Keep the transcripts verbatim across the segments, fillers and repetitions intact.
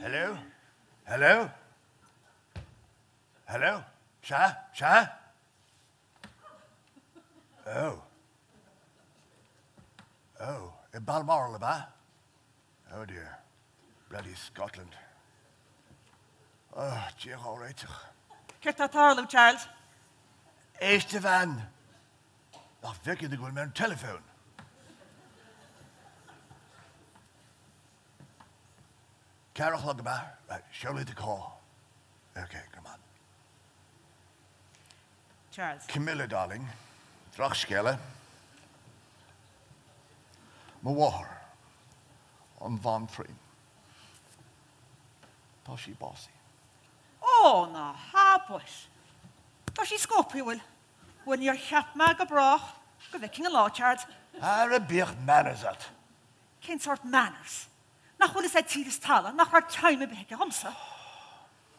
Hello? Hello? Hello? Sir? Sir? Oh. Oh, in Balmoral, am I? Oh dear. Bloody Scotland. Oh, dear, all right. What are you, Charles? Estevan. I'm working on my telephone. Carol Hogama, right, surely the call. Okay, come on. Charles. Camilla, darling. Drachskelle. Mawar. On Van Freen. Toshi Bossy. Oh, no, ha, boys. Toshi Scopiwil. When you're chap mag abroad, go the king of law, Charles. Are a big manners at. Kin sort manners. Nach will is that tea is tala, nach our time of Becca Humsa.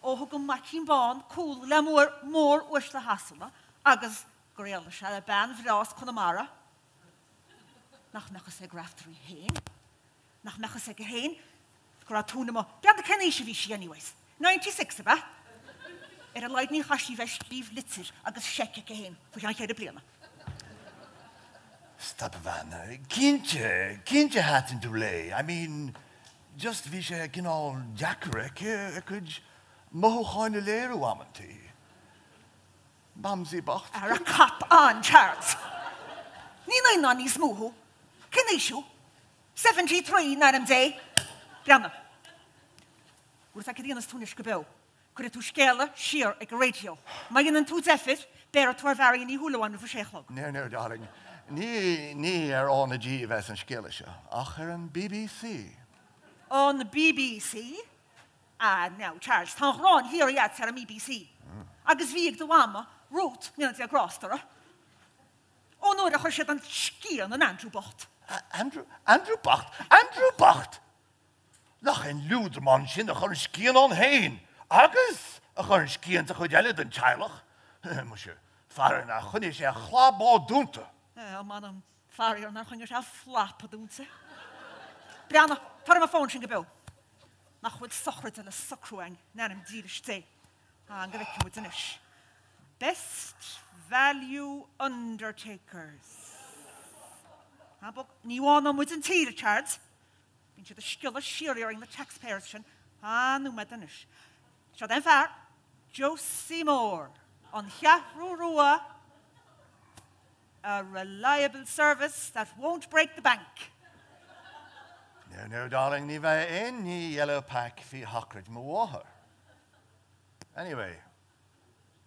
Oh, who can make him born, cool, lemur, more wish the hassle, agus Grealish had a band for us, Connemara. Nach Mechas a graftery hain, nach Mechas a hain, Gratunima, down the Canishavishi, anyways. Ninety six of that. It a lightning hashy vesh leave litzer, agus shake a hain, for I had a blame. Stop, Vanna. Kinche, Kinche hat in Dulay. I mean, just wish I can all jackrack, I could mohoine leer wamanty. Bamsy Bach. Are a cap on, Charles. Nina Nanny's moho. Kinishu. Seventy three, Madam Day. Grandma. With a Kadina's Tunish Gabel. Could it to scale, sheer, a radio. Mayan and two zephyr, bear to our variant hula one for Shechlog. No, no, darling. Nee, nee, er on the G V S and Skillisha. Ach, er an B B C. On the B B C? Ah, now, Charles, Tom Ron, here he at Sarah B B C. Agus Vig the Wama wrote Nilda Groster. Oh, no, the Horshet and Skill and Andrew Bart. Andrew, Andrew Bart, Andrew Bart. Nach in Luderman, she and the Horskian on Hain. Agus, a Horskian to Hodelit and Chilach. Monsieur, Farina, Hunish, a Chlabo Dunter. Oh, madam, Farrier, now can you have flap, don't you? Brianna, turn my phone to the bill. Now, with sucker to the suckering, none of the stay. I'm going to come with an ish. Best value undertakers. Now, but you want them with the tea, Charles? Into the skill of shearing the taxpayers. Ah, no, madam. So then, far, Josie Moore on Yahoo. A reliable service that won't break the bank. No, no, darling, never any yellow pack fi Hockridge Mawaher. Anyway,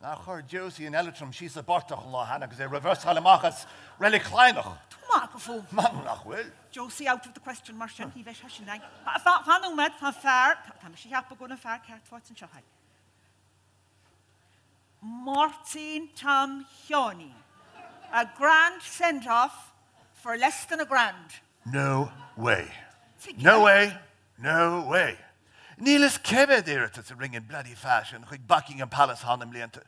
now her Josie and Elitrum, she's a Bartach Lahana because they reverse Halamachas, really Kleinach. Too marketful. Manlach will. Josie out of the question, Martian, he was hashing like, Fanning met, Fanfare, she had begun a fair cat for it in Shanghai. Martin Tam Hyoni. A grand send-off for less than a grand. No way. No way. No way. Neelis keve there at the ring in bloody fashion, like Buckingham Palace on him lente.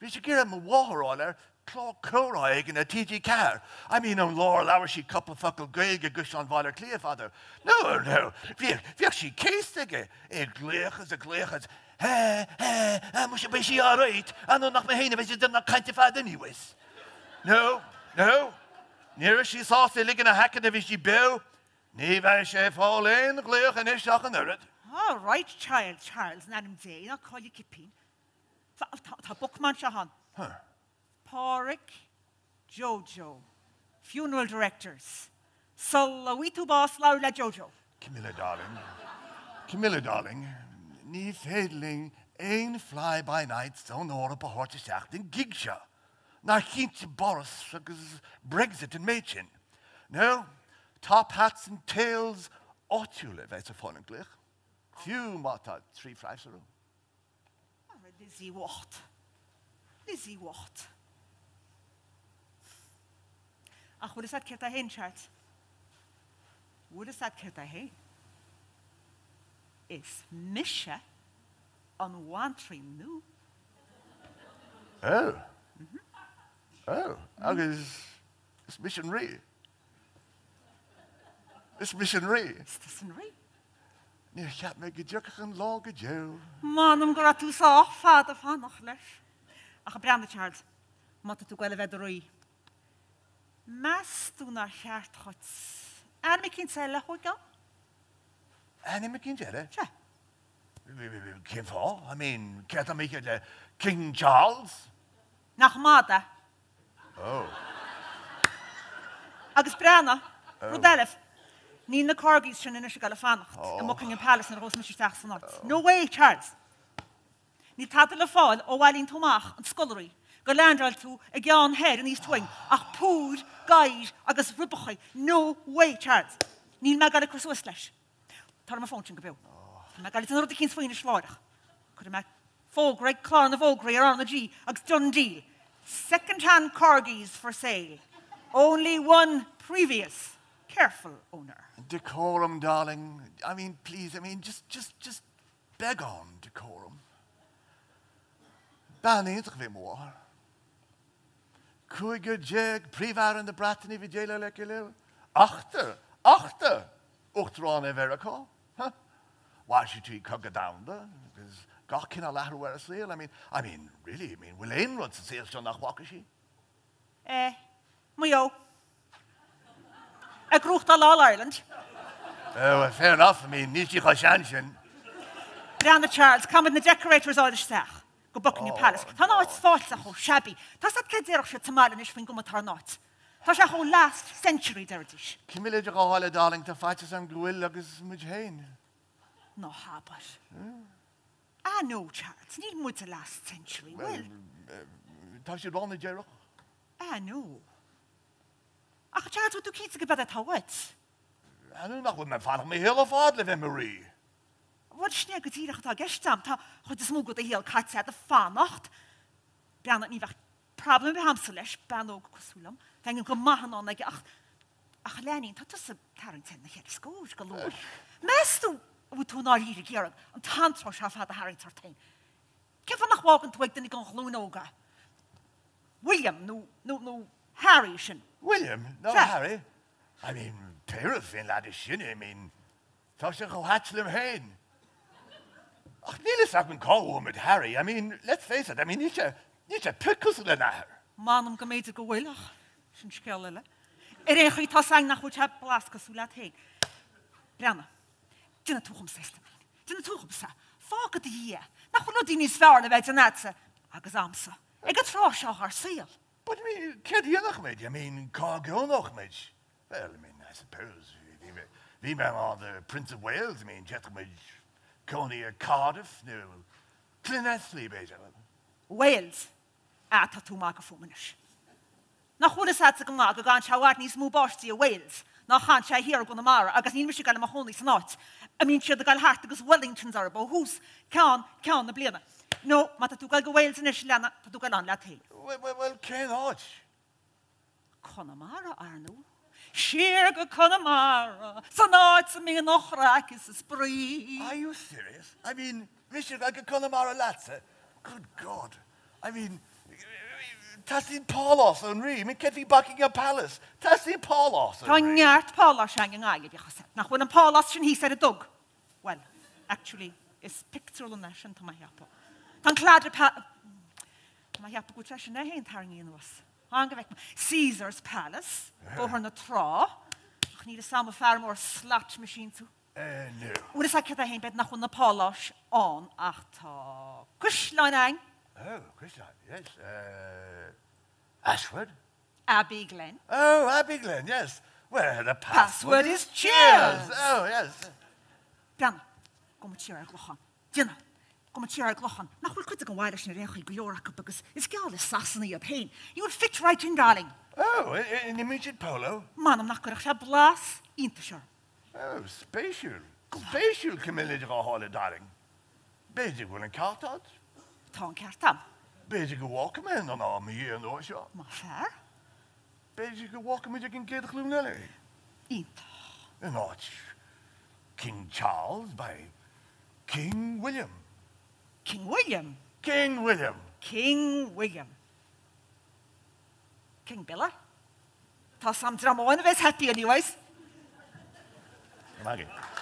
We should give him a war roller, claw coroig in a T G car. I mean, on Laurel hour she couple fuckle greg a gush on Valer Clearfather. No, no. We actually cased again. A glirches, a glirches. Hey, hey, I must be she all right. I know not my hand, but she did not kind of find anyways. No, no. Nearer she saw the licking a hack in the vishy bill. Never chef all in, clear and a shock and it. All right, child, Charles, Nanam Day, I'll call you Kippin. Bookman Shahan. Huh. Porrick, Jojo, funeral directors. Solowitu boss, Laura Jojo. Camilla, darling. Camilla, darling. Nee fadling, ain fly by night, stone or a horse shaft in Gigsha. Now he's Boris, Brexit and Machin. No, top hats and tails, Otule, that's a foreign glitch. Few mata, three fries a room. Lizzie Watt. Lizzie Watt. Ach, what is that Kirta Hain, Charles? What is that Kirta Hain? It's Misha on one tree new. Oh. Mm-hmm. Oh, agus it's missionary. It's missionary. It's missionary. Ní cheap me go dúchach an lá go dú. Mánam go raibh tús á fad a fánach leis. Ach branda Charles, mata tú gaile bhead roi. Mas tú na cheart chutz. Ar me cín saile chuigá? Ar me cín saile? Sure. Cín fá? I mean, ceart a me cín le King Charles? Nach mata. Oh. Agus brana, Rodalef, ní na corgis sin inis gaile fánacht in Buckingham Palace in Rosemary Staxonot. No way, Charles. Ní tata le fáil ó bhailín Tomach an scolari, go leandrail tú a gceann head in East Twing, ach púr, gair agus ribachaí. No way, Charles. Ní me gaile cruisúas leis. Tar ma fóntin go bú. Me gaile an rud a cín sfuoin is láidach. Cúr me fógraig, clán a fógraig ar an a gí agus dún díl. Second-hand corgis for sale. Only one previous careful owner. Decorum, darling. I mean, please, I mean, just, just, just beg on decorum. Banid we more. Kuiger jeg privar and the bratten if jela lekilil. Achter, achter, ochtrane veraka. Huh? Why should we cock down there? Because God can allow her a sale. I mean, I mean, really, I mean, will Ayn runs a sale John Wakashi? Eh. Mio. I grew up on All Ireland. Oh, well, fair enough. I mean, Nietzsche Hoshanshin. Branda Charles, come with the decorators all the stack. Go Buckingham Palace. Tha not false a whole shabby. That's not Kadirch at Tamarinish when Gumatar not. That's a whole last century derdish. Camilla, you're all a darling to fight us on Gwill Luggers Mujhain. No, Harbert. I know, Charles. Need more to last century. Well, Tash, you're on the Jerroch. I know. Ach, Charles, what do you think about that? I don't know what my father may have thought of Marie. What snake is he that I guess stamped? What is more good to hear cats at the far north? Bernard Niva problem with Hamselish, Bernard Cosulum, thanking Mahan on like Ach Ach Lenny, that is a parent in the head school. Master would turn all here again and Tantrosh have had a Harry Tartain. Kevin walk and twig the Nigon William, no, no, no. Harry, shin. William, no sure. Harry. I mean, terrifying lad is shin. I mean, Tasha go hatslim hain. Ach, Nilis have been called with Harry. I mean, let's face it. I mean, it's a it's a pickles in her. Manum come to go well. Shin skellele. Er en git hasang nach wat heb blaska sulat hain. Brana. Dina tochum system. Dina tochum sa. Fuck the year. Nach wat din is varne weet natse. Agsamsa. I got frosh on her seal. But I mean, can't you not I mean, can't go not much. Well, I mean, I suppose we men are the Prince of Wales. I mean, gentlemen, Coney Cardiff, no, Clinethley, basically. Wales, I thought two mark of four minutes. Now, who is that to come out? Going to show out these new Boris Wales. Now, can't I hear Connemara? I guess you wish you got a Mahoney's not. I mean, sure the girl heart because Wellington's are about who's can can the blame. No, ma ta tugal go Wales in Islana, ta tugal an la tail. Well, well, well, Ken Hodge. Connemara, Arno. Sheer go Connemara. So now it's me an ochrak is a spree. Are you serious? I mean, Mister Gaga Connemara Latza. Good God. I mean, Tassin Paulos and Ree, me can't be Buckingham Palace. Tassin Paulos and Ree. Tanyart Paulos hanging eye, if you have said. Now, when Paulos, he said a dog. Well, actually, it's pictorial and nation to my apple. I'm glad about my application. I ain't hanging in us. I'm going to Caesar's Palace, over in the Traw. I need a Sam Farmer slot machine too. Eh, no. What is that? I ain't bed nach on the polish on after Cushline. Oh, Cushline, yes. Uh, Ashford? Abbey Glen. Oh, Abbey Glen, yes. Where the password, password is Cheers. Oh, yes. Dana, go with Cheers. Dana. Come here, Glochan. Now we'll cut the wires in the reach of York because it's got all the sass in your pain. You'll fit right in, darling. Oh, an immediate polo? Man, I'm not going to have a blast. Intersure. Oh, spatial. Spatial, Camilla, you're all a darling. Basic will encart out. Tom Cartam. Basic will walk him in on our mere and our shop. My fair. Basic will walk him in, you can get a clue, Nelly. Inter. An arch. King Charles by King William. King William. King William. King William. King Billa. Toss some drama. One of us happy anyways. Maggie.